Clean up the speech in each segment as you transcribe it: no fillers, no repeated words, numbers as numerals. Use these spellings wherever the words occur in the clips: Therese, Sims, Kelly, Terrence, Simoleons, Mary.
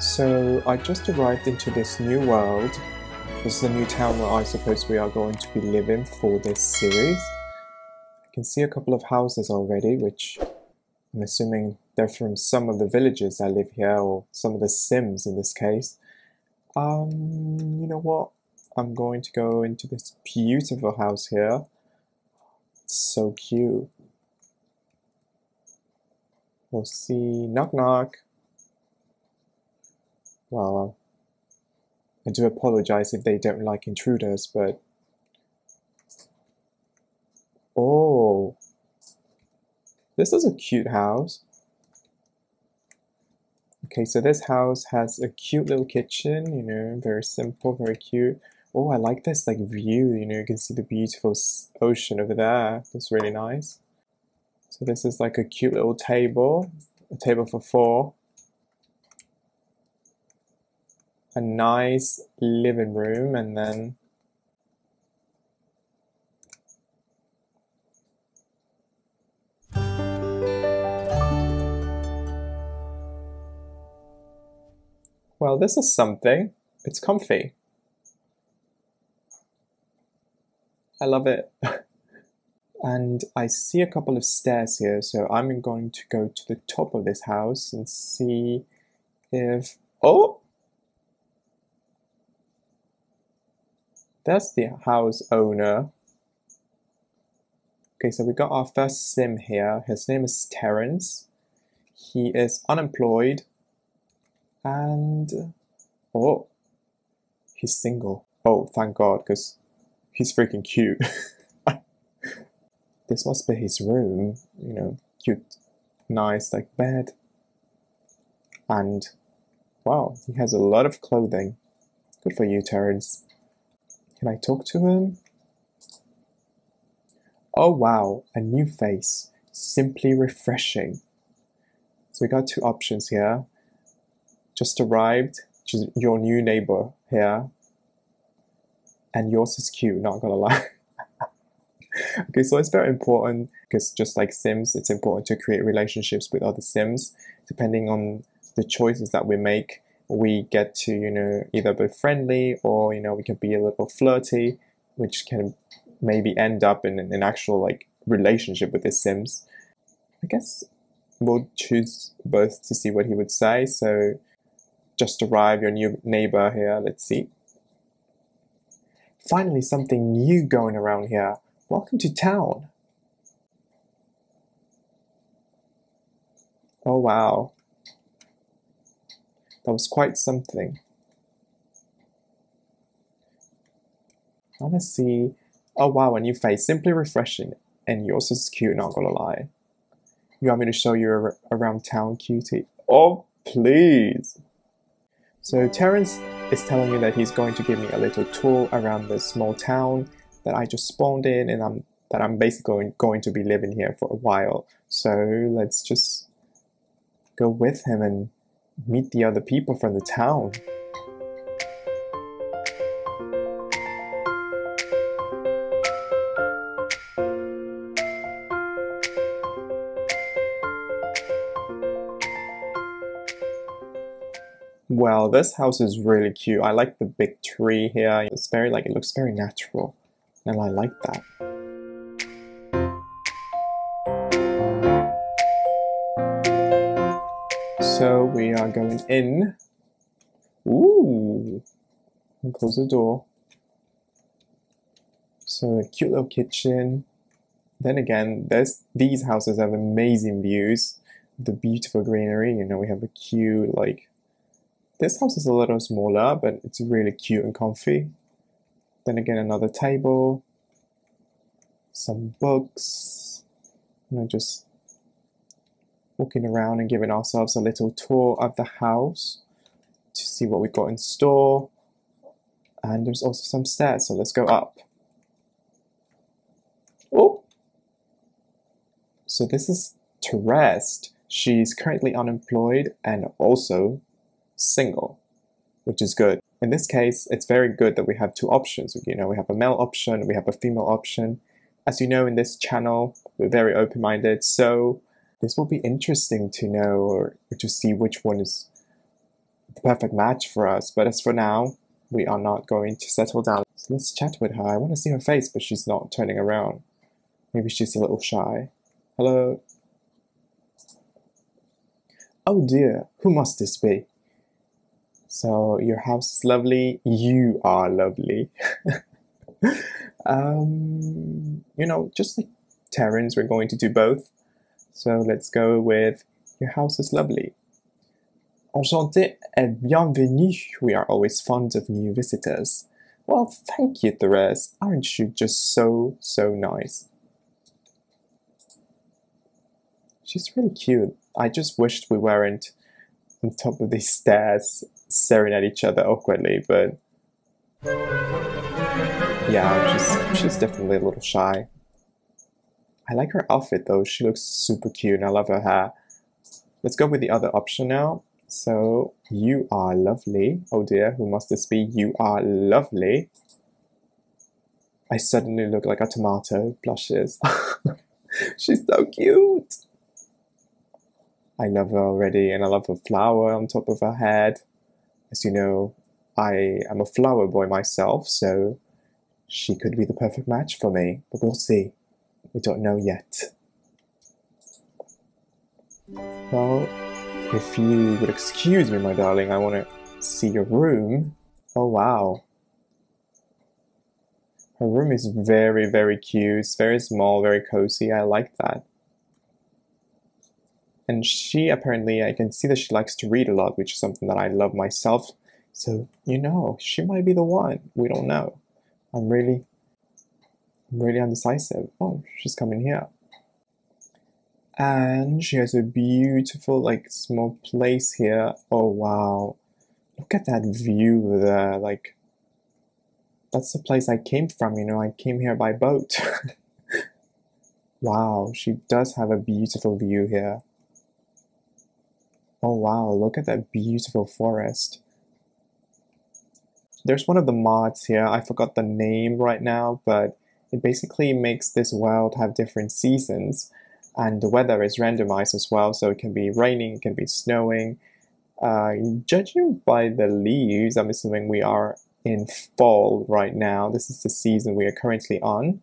So I just arrived into this new world. This is the new town where I suppose we are going to be living for this series. I can see a couple of houses already, which I'm assuming they're from some of the villagers that live here, or some of the Sims in this case. You know what? I'm going to go into this beautiful house here. It's so cute. We'll see. Knock knock. Well, I do apologize if they don't like intruders, but... Oh! This is a cute house. Okay, so this house has a cute little kitchen, you know, very simple, very cute. Oh, I like this, like, view, you know, you can see the beautiful ocean over there. That's really nice. So this is like a cute little table, a table for four. A nice living room, and then well, this is something. It's comfy. I love it. And I see a couple of stairs here, so I'm going to go to the top of this house and see if... Oh! That's the house owner. Okay, so we got our first Sim here. His name is Terrence. He is unemployed. And... Oh! He's single. Oh, thank God, because he's freaking cute. This must be his room, you know, cute, nice, like, bed. And, wow, he has a lot of clothing. Good for you, Terrence. Can I talk to him? Oh, wow, a new face. Simply refreshing. So we got two options here. Just arrived, just your new neighbor here. And yours is cute, not gonna lie. Okay, so it's very important because just like Sims, it's important to create relationships with other Sims. Depending on the choices that we make, we get to, you know, either be friendly or, you know, we can be a little flirty, which can maybe end up in an actual, like, relationship with the Sims. I guess we'll choose both to see what he would say. So just arrive, your new neighbor here. Let's see. Finally, something new going around here. Welcome to town. Oh, wow. That was quite something. I want to see... Oh, wow, a new face. Simply refreshing. And yours is cute, not gonna lie. You want me to show you around town, cutie? Oh, please. So Terrence is telling me that he's going to give me a little tour around this small town that I just spawned in, and I'm basically going to be living here for a while. So let's just go with him and meet the other people from the town. Well, this house is really cute. I like the big tree here. It's very, like, it looks very natural. And I like that. So we are going in. Ooh! And close the door. So a cute little kitchen. Then again, these houses have amazing views. The beautiful greenery, you know, we have a cute, like... This house is a little smaller, but it's really cute and comfy. Then again, another table, some books, you know, just walking around and giving ourselves a little tour of the house to see what we got in store. And there's also some stairs, so let's go up. Oh! So this is Therese. She's currently unemployed and also single, which is good. In this case, it's very good that we have two options. You know, we have a male option, we have a female option. As you know, in this channel, we're very open-minded, so this will be interesting to know or to see which one is the perfect match for us, but as for now, we are not going to settle down. So let's chat with her. I want to see her face, but she's not turning around. Maybe she's a little shy. Hello? Oh dear, who must this be? So, your house is lovely. You are lovely. You know, just like Terrence, we're going to do both. So, let's go with your house is lovely. Enchanté et bienvenue. We are always fond of new visitors. Well, thank you, Therese. Aren't you just so nice? She's really cute. I just wished we weren't on top of these stairs staring at each other awkwardly, but yeah, she's definitely a little shy. I like her outfit though. She looks super cute and I love her hair. Let's go with the other option now. So, you are lovely. Oh dear, who must this be? You are lovely. I suddenly look like a tomato. Blushes. She's so cute. I love her already, and I love her flower on top of her head. As you know, I am a flower boy myself, so she could be the perfect match for me. But we'll see. We don't know yet. Well, if you would excuse me, my darling, I want to see your room. Oh, wow. Her room is very, very cute. It's very small, very cozy. I like that. And she apparently, I can see that she likes to read a lot, which is something that I love myself. So, you know, she might be the one. We don't know. I'm really undecisive. Oh, she's coming here. And she has a beautiful, like, small place here. Oh, wow. Look at that view there. Like, that's the place I came from, you know. I came here by boat. Wow, she does have a beautiful view here. Oh wow, look at that beautiful forest. There's one of the mods here, I forgot the name right now, but it basically makes this world have different seasons, and the weather is randomized as well, so it can be raining, it can be snowing. Judging by the leaves, I'm assuming we are in fall right now. This is the season we are currently on.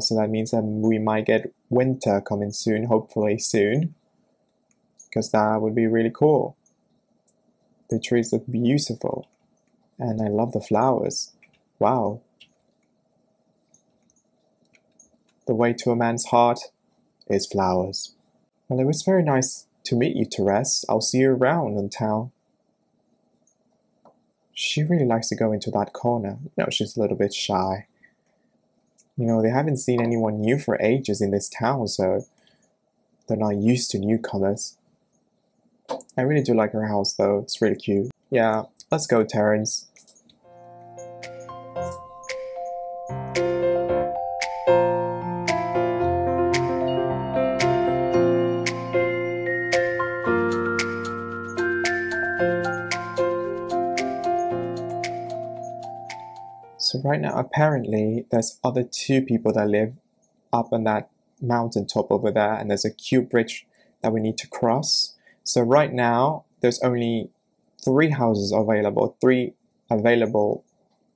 So that means that we might get winter coming soon, hopefully soon. Because that would be really cool. The trees look beautiful. And I love the flowers. Wow. The way to a man's heart is flowers. Well, it was very nice to meet you, Therese. I'll see you around in town. She really likes to go into that corner. No, she's a little bit shy. You know, they haven't seen anyone new for ages in this town, so they're not used to newcomers. I really do like her house though, it's really cute. Yeah, let's go, Terrence. So right now, apparently, there's other two people that live up on that mountain top over there, and there's a cute bridge that we need to cross. So right now, there's only three houses available,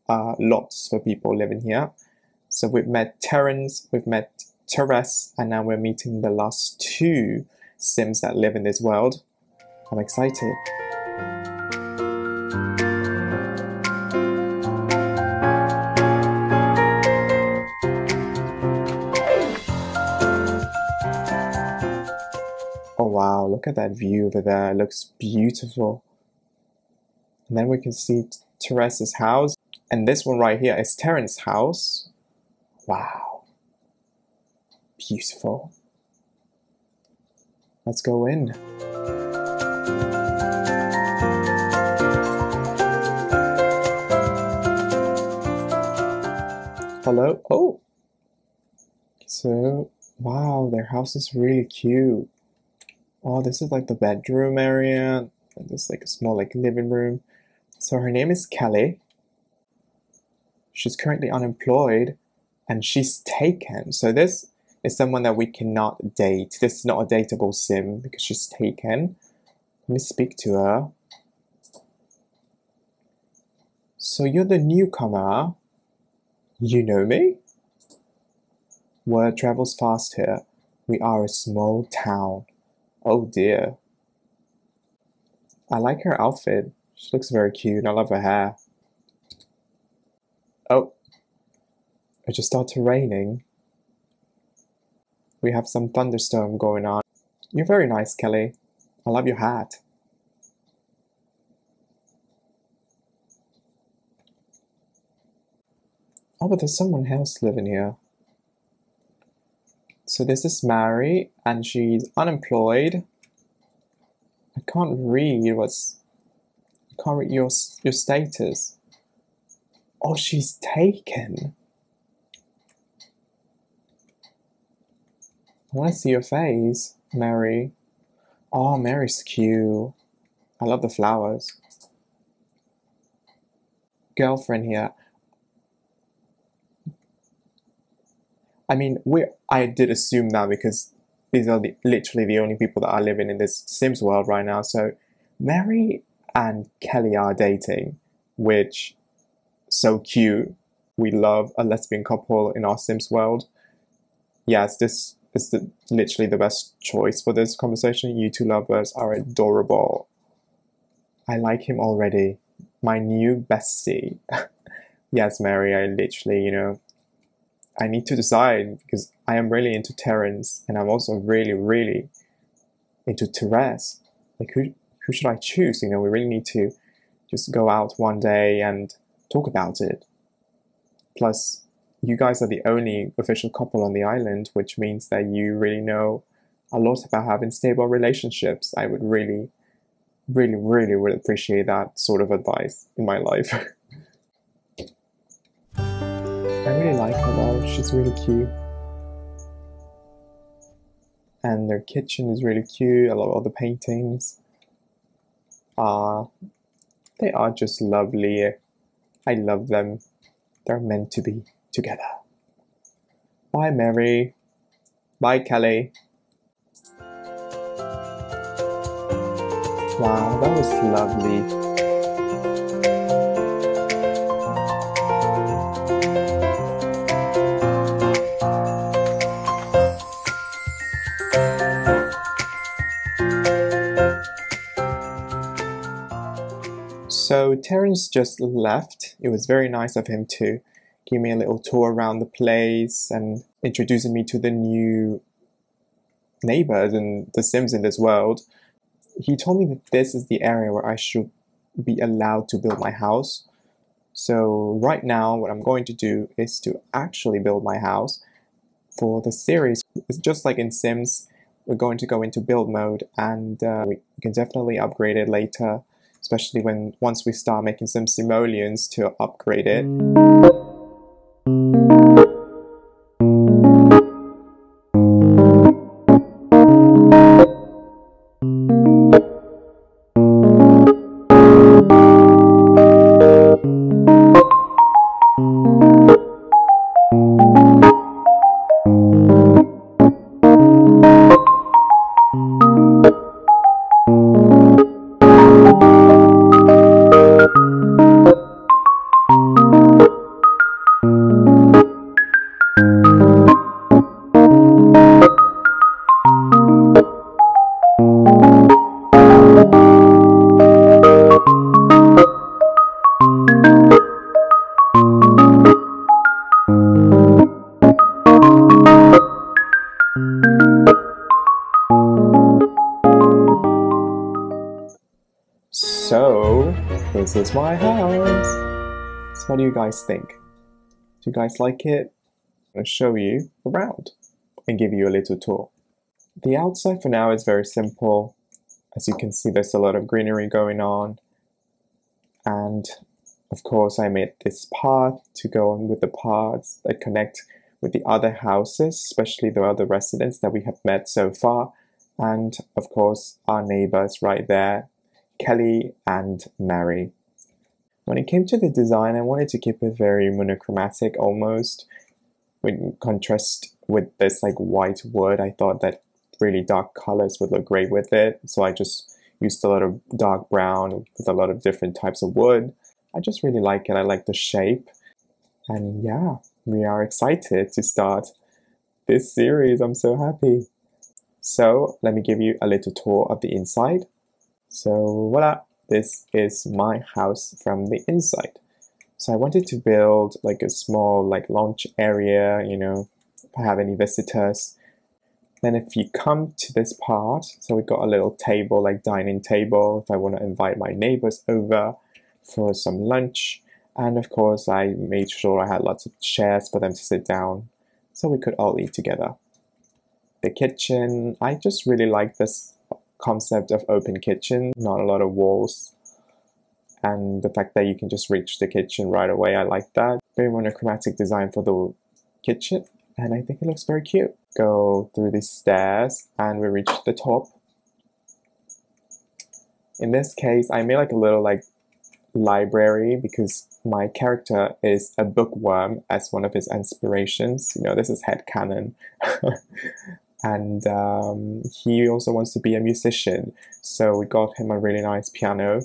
lots for people living here. So we've met Terrence, we've met Therese, and now we're meeting the last two Sims that live in this world. I'm excited. Wow, look at that view over there. It looks beautiful. And then we can see Therese's house. And this one right here is Terrence's house. Wow. Beautiful. Let's go in. Hello. Oh. So, wow, their house is really cute. Oh, this is like the bedroom area, and this is like a small like living room. So her name is Kelly. She's currently unemployed and she's taken. So this is someone that we cannot date. This is not a dateable sim because she's taken. Let me speak to her. So you're the newcomer. You know me? Word travels fast here. We are a small town. Oh dear. I like her outfit. She looks very cute. I love her hair. Oh. It just started raining. We have some thunderstorm going on. You're very nice, Kelly. I love your hat. Oh, but there's someone else living here. So this is Mary, and she's unemployed. I can't read what's... I can't read your status. Oh, she's taken. I want to see your face, Mary. Oh, Mary's cute. I love the flowers. Girlfriend here. I mean, I did assume that because these are literally the only people that are living in this Sims world right now. So Mary and Kelly are dating, which so cute. We love a lesbian couple in our Sims world. Yes, this is literally the best choice for this conversation. You two lovers are adorable. I like him already. My new bestie. Yes, Mary, I literally, you know... I need to decide because I am really into Terrence and I'm also really, really into Therese. Like, who should I choose? You know, we really need to just go out one day and talk about it. Plus, you guys are the only official couple on the island, which means that you really know a lot about having stable relationships. I would really, really, really would appreciate that sort of advice in my life. I really like her though, she's really cute. And their kitchen is really cute, I love all the paintings. They are just lovely. I love them. They're meant to be together. Bye Mary. Bye Kelly. Wow, that was lovely. So Terrence just left. It was very nice of him to give me a little tour around the place and introducing me to the new neighbors and the Sims in this world. He told me that this is the area where I should be allowed to build my house. So right now what I'm going to do is to actually build my house for the series. It's just like in Sims, we're going to go into build mode and we can definitely upgrade it later. Especially once we start making some simoleons to upgrade it. So, this is my house. So what do you guys think? Do you guys like it? I'm going to show you around and give you a little tour. The outside for now is very simple. As you can see, there's a lot of greenery going on. And of course, I made this path to go on with the paths that connect with the other houses, especially the other residents that we have met so far. And of course, our neighbors right there. Kelly and Mary. When it came to the design, I wanted to keep it very monochromatic almost. In contrast with this like white wood, I thought that really dark colors would look great with it. So I just used a lot of dark brown with a lot of different types of wood. I just really like it. I like the shape. And yeah, we are excited to start this series. I'm so happy. So let me give you a little tour of the inside. So voila, this is my house from the inside. So I wanted to build like a small like lounge area, you know, if I have any visitors. Then if you come to this part, so we've got a little table, like dining table, if I want to invite my neighbors over for some lunch. And of course, I made sure I had lots of chairs for them to sit down so we could all eat together. The kitchen, I just really like this concept of open kitchen, not a lot of walls. And the fact that you can just reach the kitchen right away, I like that. Very monochromatic design for the kitchen. And I think it looks very cute. Go through these stairs and we reach the top. In this case, I made like a little like library because my character is a bookworm as one of his inspirations. You know, this is headcanon. And he also wants to be a musician. So we got him a really nice piano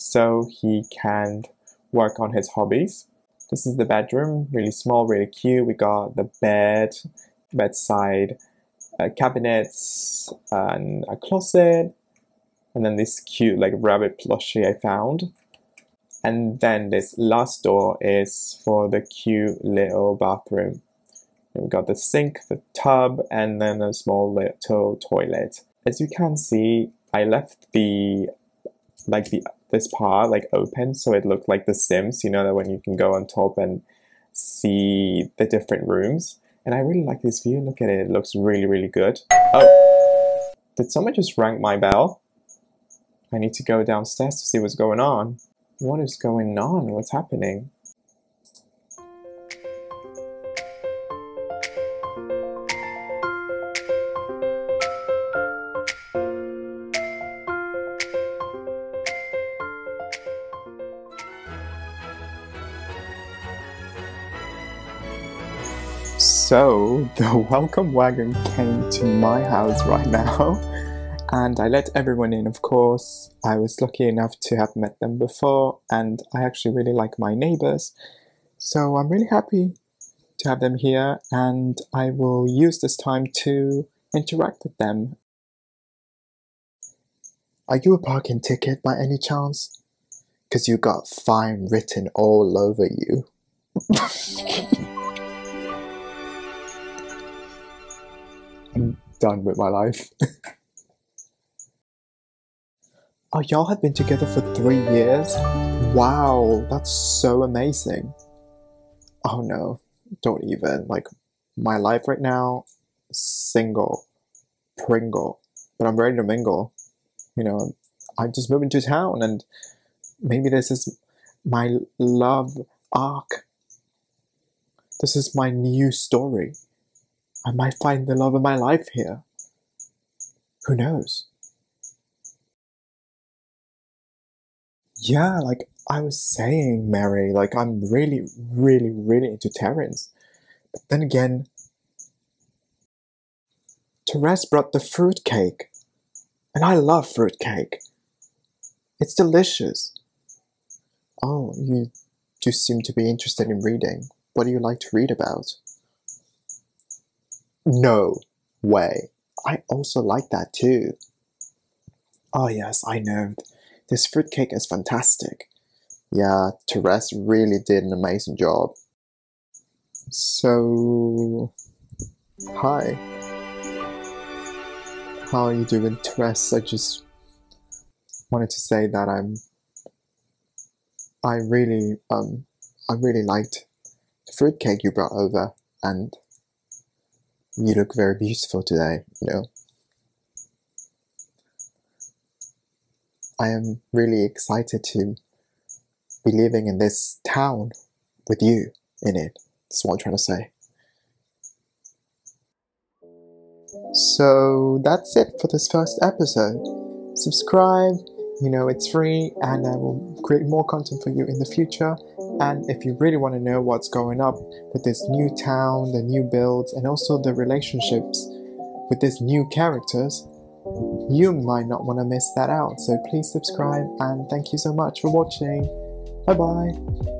so he can work on his hobbies. This is the bedroom, really small, really cute. We got the bed, bedside, cabinets, and a closet. And then this cute like rabbit plushie I found. And then this last door is for the cute little bathroom. And we got the sink, the tub, and then a small little toilet. As you can see, I left the this part like open so it looked like the Sims, you know, that when you can go on top and see the different rooms. And I really like this view. Look at it, it looks really, really good. Oh, did someone just ring my bell? I need to go downstairs to see what's going on. What is going on? What's happening? So, the welcome wagon came to my house right now and I let everyone in, of course. I was lucky enough to have met them before and I actually really like my neighbours. So I'm really happy to have them here and I will use this time to interact with them. Are you a parking ticket by any chance? Because you got fine written all over you. I'm done with my life. Oh, y'all have been together for 3 years? Wow, that's so amazing. Oh no, don't even. Like, my life right now, single, pringle, but I'm ready to mingle. You know, I'm just moving to town and maybe this is my love arc. This is my new story. I might find the love of my life here. Who knows? Yeah, like I was saying, Mary, like I'm really, really, really into Terrence. But then again, Therese brought the fruitcake. And I love fruitcake. It's delicious. Oh, you do seem to be interested in reading. What do you like to read about? No way. I also like that too. Oh yes, I know. This fruitcake is fantastic. Yeah, Therese really did an amazing job. So... hi. How are you doing, Therese? I just wanted to say that I really liked the fruitcake you brought over and you look very beautiful today, you know. I am really excited to be living in this town with you in it. That's what I'm trying to say. So that's it for this first episode. Subscribe, you know, it's free and I will create more content for you in the future. And if you really want to know what's going up with this new town, the new builds, and also the relationships with these new characters, you might not want to miss that out. So please subscribe and thank you so much for watching. Bye-bye.